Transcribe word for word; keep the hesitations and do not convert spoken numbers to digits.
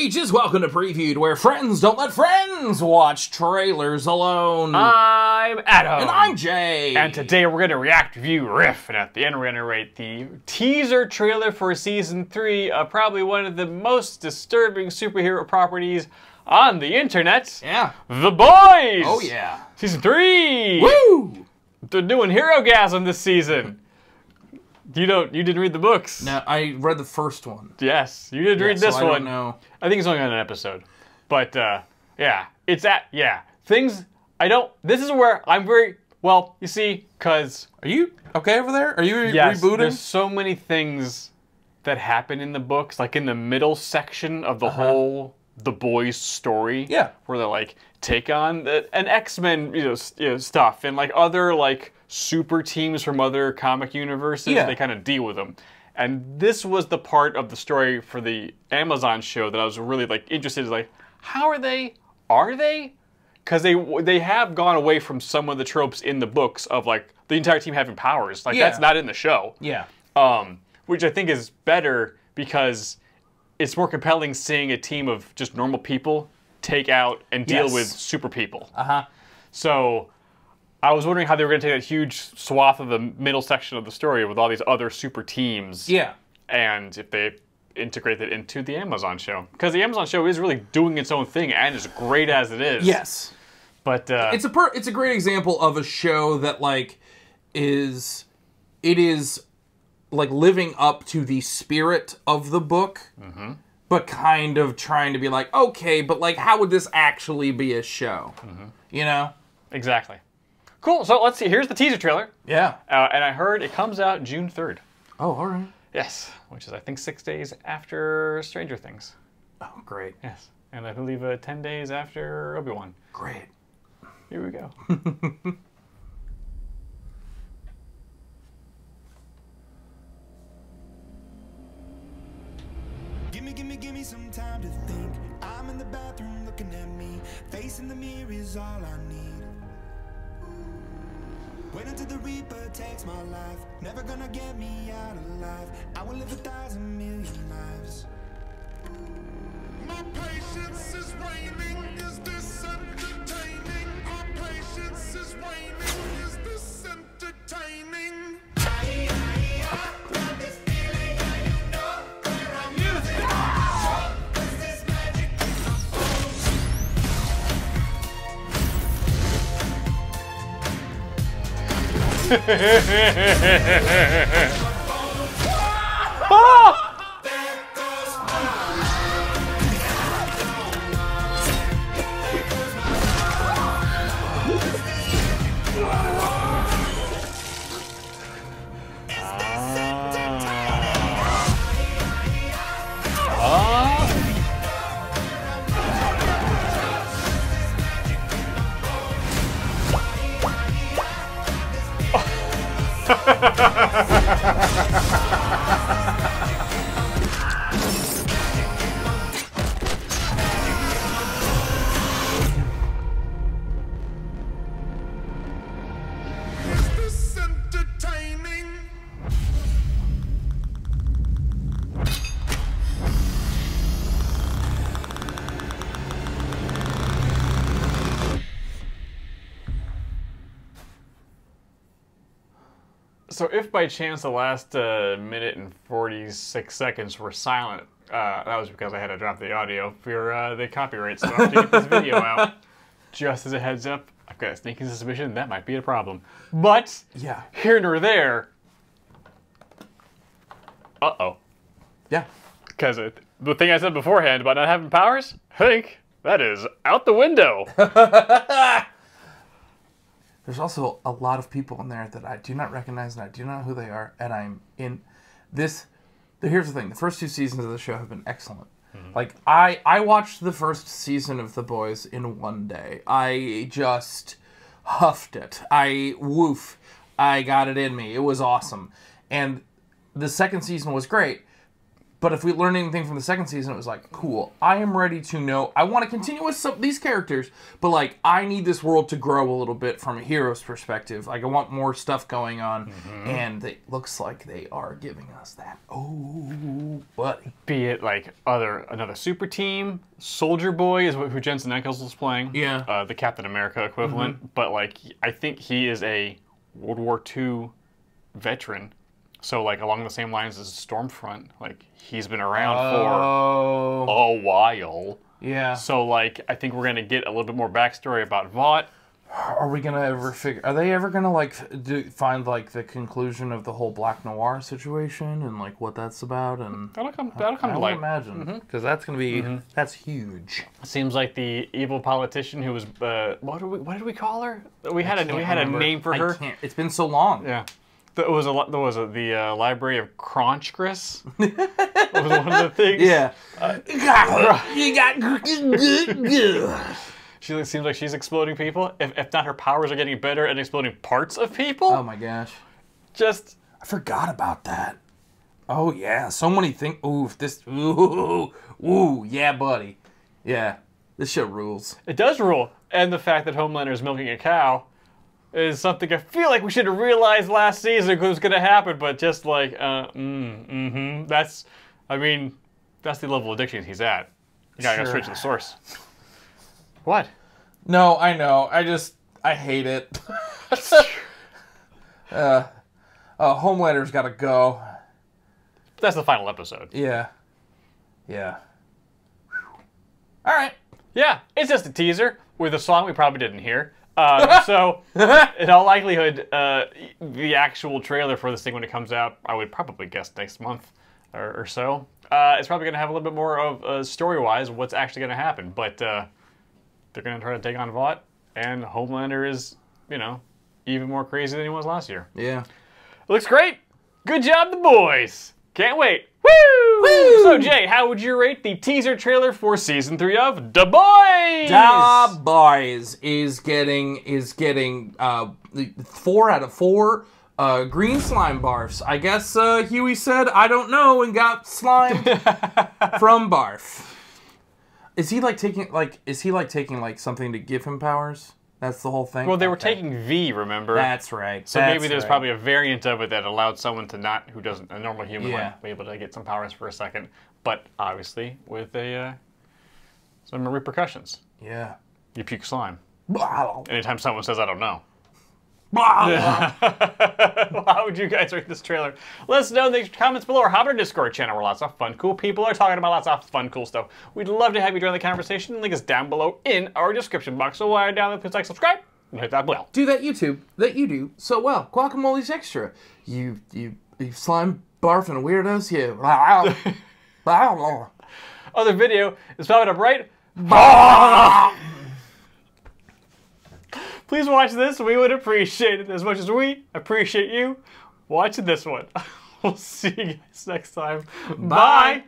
peaches, welcome to Previewed, where friends don't let friends watch trailers alone. I'm Adam. And I'm Jay. And today we're going to react, review, riff, and at the end we're going to rate the teaser trailer for Season three of probably one of the most disturbing superhero properties on the internet. Yeah. The Boys! Oh yeah. Season three! Woo! They're doing Herogasm this season. You don't. You didn't read the books. No, I read the first one. Yes, you did yeah, read this so I one. No, I think it's only on an episode, but uh, yeah, it's at yeah things. I don't. This is where I'm very well. You see, cause are you okay over there? Are you re yes, rebooting? There's so many things that happen in the books, like in the middle section of the uh-huh. whole The Boys story. Yeah, where they like take on the, an X-Men you know, you know stuff and like other like. super teams from other comic universes, yeah. they kind of deal with them. And this was the part of the story for the Amazon show that I was really like interested in, like, how are they, are they? Because they they have gone away from some of the tropes in the books of like the entire team having powers. Like yeah. that's not in the show. Yeah. Um, which I think is better because it's more compelling seeing a team of just normal people take out and deal yes. with super people. Uh-huh. So I was wondering how they were going to take that huge swath of the middle section of the story with all these other super teams. Yeah. And if they integrate that into the Amazon show. Because the Amazon show is really doing its own thing and is great as it is. Yes. But uh, it's a per it's a great example of a show that like is it is like living up to the spirit of the book. Mm-hmm. But kind of trying to be like, okay, but like how would this actually be a show? Mm-hmm. You know? Exactly. Cool, so let's see. Here's the teaser trailer. Yeah. Uh, and I heard it comes out June third. Oh, all right. Yes, which is, I think, six days after Stranger Things. Oh, great. Yes, and I believe uh, ten days after Obi-Wan. Great. Here we go. Gimme, gimme, gimme some time to think. I'm in the bathroom looking at me. Facing the mirror is all I need. Wait until the Reaper takes my life. Never gonna get me out alive. I will live a thousand million lives. My patience is waning. Is this entertaining? My patience is waning. Is this entertaining? Aye, aye, aye. So if by chance the last uh, minute and forty-six seconds were silent, uh, that was because I had to drop the audio for uh, the copyright, so I have to get this video out. Just as a heads up, I've got a sneaking suspicion that might be a problem. But, yeah, here nor there, uh-oh. Yeah. Because the thing I said beforehand about not having powers, I think that is out the window. There's also a lot of people in there that I do not recognize and I do not know who they are, and I'm in this. Here's the thing: the first two seasons of the show have been excellent. Mm-hmm. Like I, I watched the first season of The Boys in one day. I just huffed it. I woof. I got it in me. It was awesome, and the second season was great. But if we learned anything from the second season, it was like, cool, I am ready to know. I want to continue with some, these characters, but, like, I need this world to grow a little bit from a hero's perspective. Like, I want more stuff going on, mm-hmm. and it looks like they are giving us that. Oh, buddy. Be it, like, other another super team. Soldier Boy is who Jensen Ackles was playing. Yeah. Uh, the Captain America equivalent. Mm-hmm. But, like, I think he is a World War Two veteran. So, like, along the same lines as Stormfront, like, he's been around oh. for a while. Yeah. So, like, I think we're going to get a little bit more backstory about Vought. Are we going to ever figure... Are they ever going to, like, do, find, like, the conclusion of the whole Black Noir situation and, like, what that's about? And that'll come, that'll come I, to I light. I imagine. Because mm-hmm. that's going to be... Mm-hmm. That's huge. Seems like the evil politician who was... Uh, what, did we, what did we call her? We had a, we had a name for her. I can't, it's been so long. Yeah. That was a lot. That was a, the uh, Library of Cronchgris. That was one of the things. Yeah. Uh, you got. She seems like she's exploding people. If, if not, her powers are getting better at exploding parts of people. Oh my gosh. Just. I forgot about that. Oh yeah, so many things. Ooh, if this. Ooh, ooh, yeah, buddy. Yeah, this shit rules. It does rule, and the fact that Homelander is milking a cow. Is something I feel like we should have realized last season was going to happen, but just like, uh, mm, mm-hmm. That's, I mean, that's the level of addiction he's at. You gotta sure. go straight to the source. What? No, I know. I just, I hate it. uh, uh, Homelander's gotta go. That's the final episode. Yeah. Yeah. Whew. All right. Yeah, it's just a teaser with a song we probably didn't hear. Uh, so, in all likelihood, uh, the actual trailer for this thing when it comes out, I would probably guess next month or, or so. Uh, it's probably going to have a little bit more of uh, story-wise what's actually going to happen. But uh, they're going to try to take on Vought, and Homelander is, you know, even more crazy than he was last year. Yeah. It looks great. Good job, the boys. Can't wait. Woo! Woo! So, Jay, how would you rate the teaser trailer for season three of The Boys? The Boys is getting is getting uh, four out of four uh, green slime barfs. I guess uh, Huey said, I don't know, and got slime from barf. Is he like taking like is he like taking like something to give him powers? That's the whole thing? Well, they were okay. taking V, remember? That's right. So That's maybe there's right. probably a variant of it that allowed someone to not, who doesn't, a normal human yeah. might be able to get some powers for a second, but obviously with a, uh, some repercussions. Yeah. You puke slime. Anytime someone says, I don't know. Well, how would you guys rate this trailer? Let us know in the comments below or hop on our Discord channel where lots of fun, cool people are talking about lots of fun, cool stuff. We'd love to have you join the conversation. The link is down below in our description box. So while you're down there, please like, subscribe, and hit that bell. Do that YouTube that you do so well. Guacamole's extra. You you, you slime barfing weirdos. Yeah. Other video is popping up right. Please watch this. We would appreciate it as much as we appreciate you watching this one. We'll see you guys next time. Bye. Bye.